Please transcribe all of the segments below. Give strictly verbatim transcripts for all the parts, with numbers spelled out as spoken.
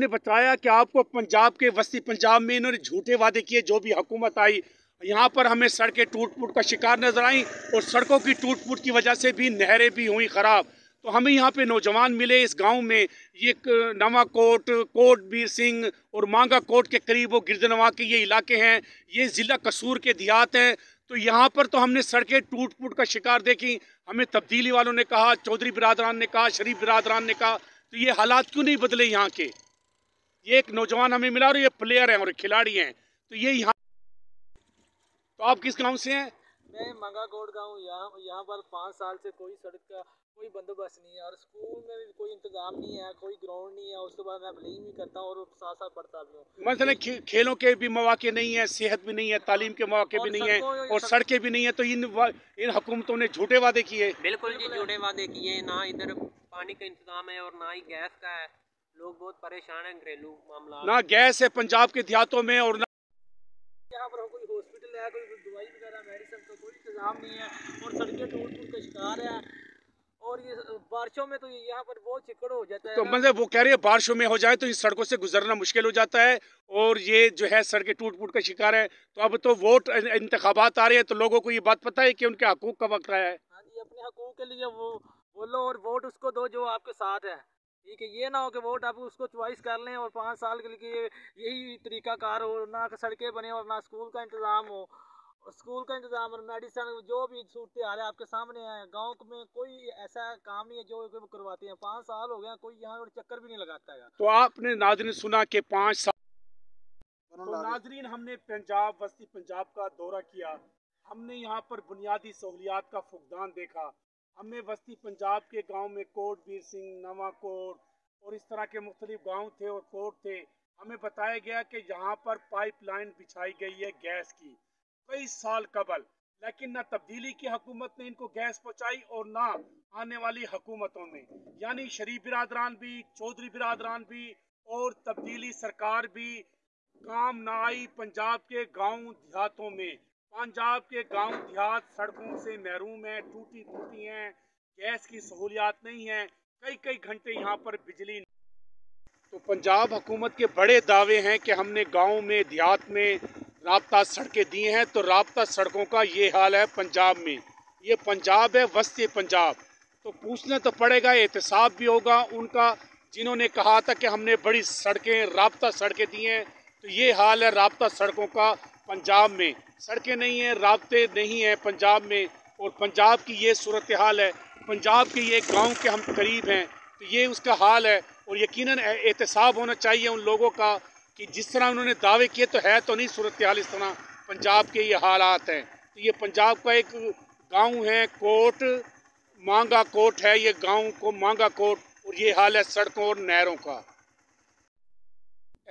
ने बताया कि आपको पंजाब के वस्ती पंजाब में इन्होंने झूठे वादे किए। जो भी हुकूमत आई यहाँ पर हमें सड़कें टूट फूट का शिकार नजर आई और सड़कों की टूट फूट की वजह से भी नहरें भी हुई ख़राब। तो हमें यहाँ पे नौजवान मिले इस गांव में, ये नवा कोट कोट बीर सिंह और मांगा कोट के करीब वो गिरदनवा के ये इलाके हैं, ये ज़िला कसूर के देहात हैं। तो यहाँ पर तो हमने सड़कें टूट फूट का शिकार देखी। हमें तब्दीली वालों ने कहा, चौधरी बिरादरान ने कहा, शरीफ बिरादरान ने कहा, तो ये हालात क्यों नहीं बदले यहाँ के? ये एक नौजवान हमें मिला और ये प्लेयर हैं और खिलाड़ी हैं। तो ये यहाँ, तो आप किस गांव से हैं? मैं मंगाकोट गाँव। यहाँ यहाँ पर पाँच साल से कोई सड़क का कोई बंदोबस्त नहीं है और स्कूल में भी कोई इंतजाम नहीं है, कोई ग्राउंड नहीं है। उसके बाद मैं प्लेइंग भी करता हूँ और साथ साथ पढ़ता भी हूँ। मतलब खे, खेलों के भी मौके नहीं है, सेहत भी नहीं है, तालीम के मौके भी नहीं है और सड़कें भी नहीं है। तो इन इन हुकूमतों ने झूठे वादे किए। बिल्कुल जी, झूठे वादे किए। ना इधर पानी का इंतजाम है और ना ही गैस का है। लोग बहुत परेशान है, घरेलू मामला, ना गैस है पंजाब के देहातों में और ना यहाँ पर कोई हॉस्पिटल है, कोई दवाई वगैरह मेडिसिन का कोई इंतजाम नहीं है और सड़कें टूट फूट का शिकार है। और ये बारिशों में तो यहाँ पर बहुत चिकड़ हो जाता है। तो मतलब वो कह रहे हैं बारिशों में हो जाए तो इन सड़कों से गुजरना मुश्किल हो जाता है और ये जो है सड़कें टूट फूट का शिकार है। तो अब तो वोट इंतखाबात आ रहे हैं तो लोगों को ये बात पता है कि उनके हकूक का वक्त आया है। हाँ जी, अपने हकूक के लिए वो बोलो और वोट उसको दो जो आपके साथ है। ठीक है, ये ना हो कि वोट आप उसको चॉइस कर लें और पाँच साल के लिए यही तरीकाकार हो, ना सड़कें बने और ना स्कूल का इंतज़ाम हो। स्कूल का इंतजाम और मेडिसिन, जो भी सूरत हाल है आपके सामने है। गांव में कोई ऐसा काम नहीं है जो करवाते हैं। पाँच साल हो गए, कोई यहाँ चक्कर भी नहीं लगाता है। तो आपने नाजरीन सुना कि पाँच साल तो नाजरीन हमने पंजाब वस्ती पंजाब का दौरा किया। हमने यहाँ पर बुनियादी सहूलियात का फुकदान देखा। हमें वस्ती पंजाब के गांव में कोट बीर सिंह, नवा कोट और इस तरह के मुख्तलिफ गांव थे और कोट थे। हमें बताया गया कि यहाँ पर पाइपलाइन बिछाई गई है गैस की कई साल कबल, लेकिन ना तब्दीली की हुकूमत ने इनको गैस पहुँचाई और ना आने वाली हुकूमतों ने, यानी शरीफ बिरादरान भी, चौधरी बिरादरान भी और तब्दीली सरकार भी काम ना आई। पंजाब के गाँव देहातों में, पंजाब के गांव देहात सड़कों से महरूम है, टूटी फूटी हैं, गैस की सहूलियात नहीं है, कई कई घंटे यहाँ पर बिजली। तो पंजाब हुकूमत के बड़े दावे हैं कि हमने गांव में देहात में राबता सड़कें दी हैं, तो राबता सड़कों का ये हाल है पंजाब में। ये पंजाब है, वस्ती पंजाब। तो पूछना तो पड़ेगा, एहतसाब भी होगा उनका जिन्होंने कहा था कि हमने बड़ी सड़कें राबता सड़कें दी हैं। तो ये हाल है राबता सड़कों का पंजाब में। सड़कें नहीं हैं, राबते नहीं हैं पंजाब में और पंजाब की ये सूरत हाल है। पंजाब के ये गांव के हम करीब हैं तो ये उसका हाल है। और यकीनन एहतसाब होना चाहिए उन लोगों का कि जिस तरह उन्होंने दावे किए तो है तो नहीं सूरत हाल इस तरह। पंजाब के ये हालात हैं। तो ये पंजाब का एक गांव है कोट, मांगा कोट है ये गांव को मांगा कोट, और ये हाल है सड़कों और नहरों का।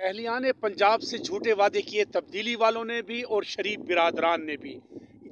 अहलिया ने पंजाब से झूठे वादे किए, तब्दीली वालों ने भी और शरीफ बिरादरान ने भी।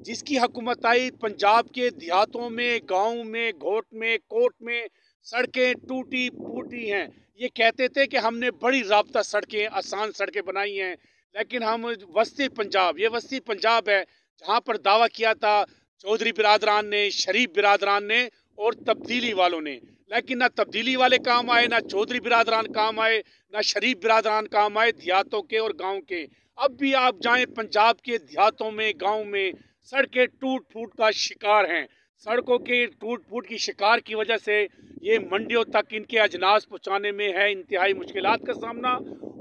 जिसकी हुकूमत आई पंजाब के देहातों में, गाँव में, घोट में, कोट में सड़कें टूटी फूटी हैं। ये कहते थे कि हमने बड़ी राबता सड़कें, आसान सड़कें बनाई हैं, लेकिन हम वस्ती पंजाब, ये वस्ती पंजाब है जहाँ पर दावा किया था चौधरी बिरादरान ने, शरीफ बिरादरान ने और तब्दीली वालों ने, लेकिन ना तब्दीली वाले काम आए, ना चौधरी बिरादरान काम आए, ना शरीफ बिरादरान काम आए देहातों के और गांव के। अब भी आप जाएं पंजाब के देहातों में, गांव में सड़कें टूट फूट का शिकार हैं। सड़कों के टूट फूट की शिकार की वजह से ये मंडियों तक इनके अजनास पहुंचाने में है इंतहाई मुश्किलात का सामना।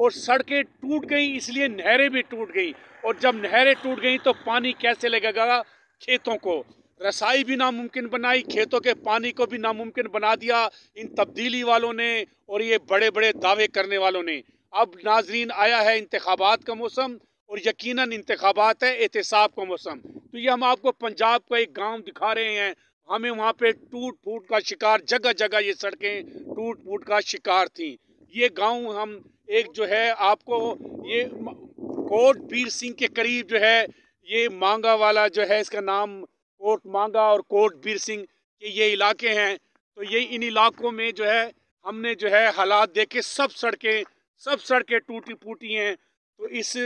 और सड़कें टूट गई इसलिए नहरें भी टूट गई, और जब नहरें टूट गई तो पानी कैसे लगेगा खेतों को? रसाई भी नामुमकिन बनाई, खेतों के पानी को भी नामुमकिन बना दिया इन तब्दीली वालों ने और ये बड़े बड़े दावे करने वालों ने। अब नाजरीन आया है इंतखाबात का मौसम और यकीनन इंतखाबात है एहतसाब का मौसम। तो ये हम आपको पंजाब का एक गांव दिखा रहे हैं। हमें वहाँ पे टूट फूट का शिकार, जगह जगह ये सड़कें टूट फूट का शिकार थी। ये गाँव हम एक जो है आपको ये कोट बीर सिंह के करीब जो है ये मांगा वाला जो है इसका नाम कोट मांगा और कोट बीर सिंह के ये इलाके हैं। तो ये इन इलाकों में जो है हमने जो है हालात देखे, सब सड़कें सब सड़कें टूटी फूटी हैं। तो इस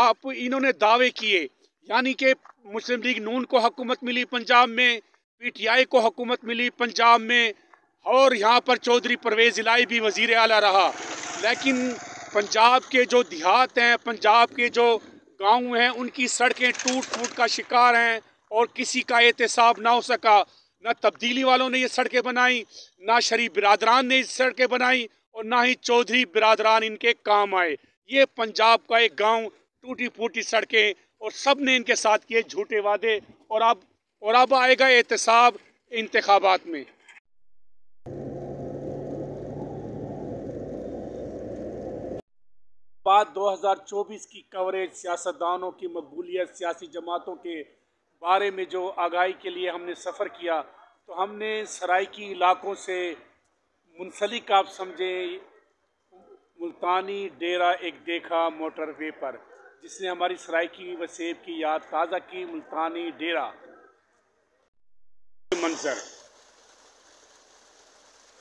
आप इन्होंने दावे किए, यानी कि मुस्लिम लीग नून को हुकूमत मिली पंजाब में, पीटीआई को हुकूमत मिली पंजाब में और यहाँ पर चौधरी परवेज़ इलाही भी वज़ीर आला रहा। लेकिन पंजाब के जो देहात हैं, पंजाब के जो गांव हैं, उनकी सड़कें टूट फूट का शिकार हैं और किसी का एहतसाब ना हो सका। ना तब्दीली वालों ने ये सड़कें बनाई, ना शरीफ बिरादरान ने ये सड़कें बनाई और ना ही चौधरी बिरादरान इनके काम आए। ये पंजाब का एक गांव, टूटी फूटी सड़कें और सब ने इनके साथ किए झूठे वादे। और अब और अब आएगा एहतसाब इंतखाबात में। बाद दो हज़ार चौबीस की कवरेज, सियासतदानों की मकबूलियत, सियासी जमातों के बारे में जो आगाही के लिए हमने सफ़र किया, तो हमने सराइकी इलाकों से मुंसलिक आप समझें मुल्तानी डेरा एक देखा मोटरवे पर, जिसने हमारी सराइकी वसेब की याद ताज़ा की। मुल्तानी डेरा मंजर,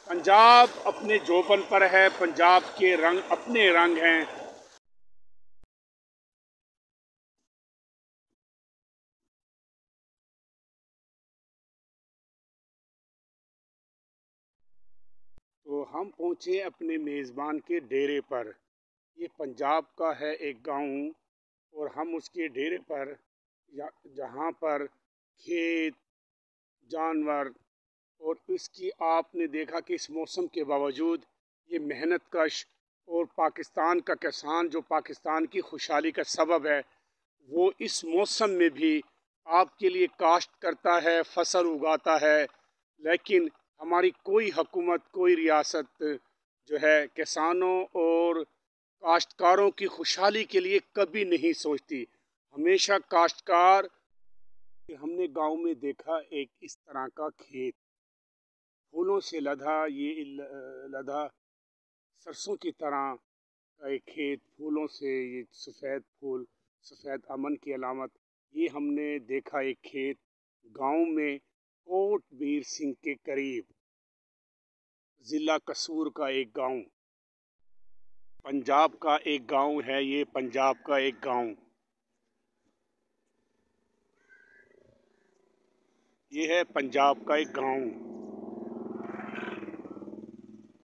पंजाब अपने जोबन पर है, पंजाब के रंग अपने रंग हैं। तो हम पहुंचे अपने मेज़बान के डेरे पर। ये पंजाब का है एक गांव और हम उसके डेरे पर, जहां पर खेत, जानवर और इसकी आपने देखा कि इस मौसम के बावजूद ये मेहनत कश और पाकिस्तान का किसान जो पाकिस्तान की खुशहाली का सबब है, वो इस मौसम में भी आपके लिए काश्त करता है, फसल उगाता है। लेकिन हमारी कोई हुकूमत, कोई रियासत जो है किसानों और काश्तकारों की खुशहाली के लिए कभी नहीं सोचती। हमेशा काश्तकार, हमने गांव में देखा एक इस तरह का खेत फूलों से लदा, ये लदा सरसों की तरह का एक खेत फूलों से, ये सफ़ेद फूल, सफ़ेद अमन की अलामत। ये हमने देखा एक खेत गांव में कोटबीर सिंह के करीब, ज़िला कसूर का एक गांव, पंजाब का एक गांव है। ये पंजाब का एक गांव, ये है पंजाब का एक गांव।